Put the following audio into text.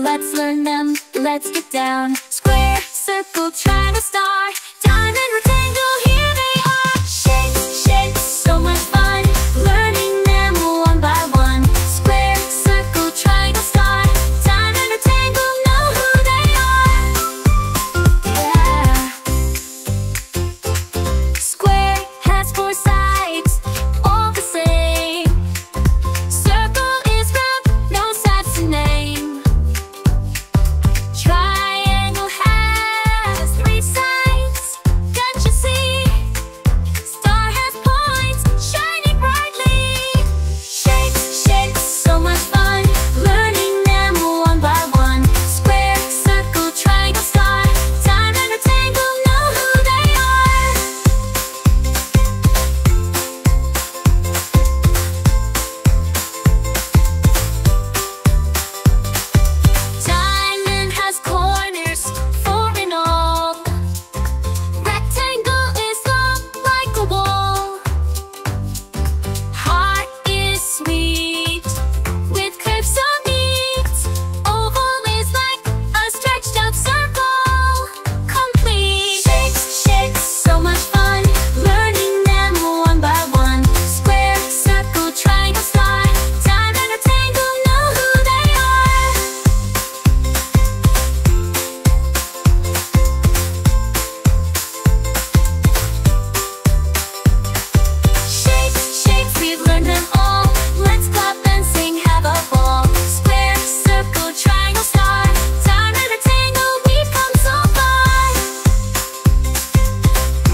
Let's learn them, let's get down. Square, circle, triangle, star.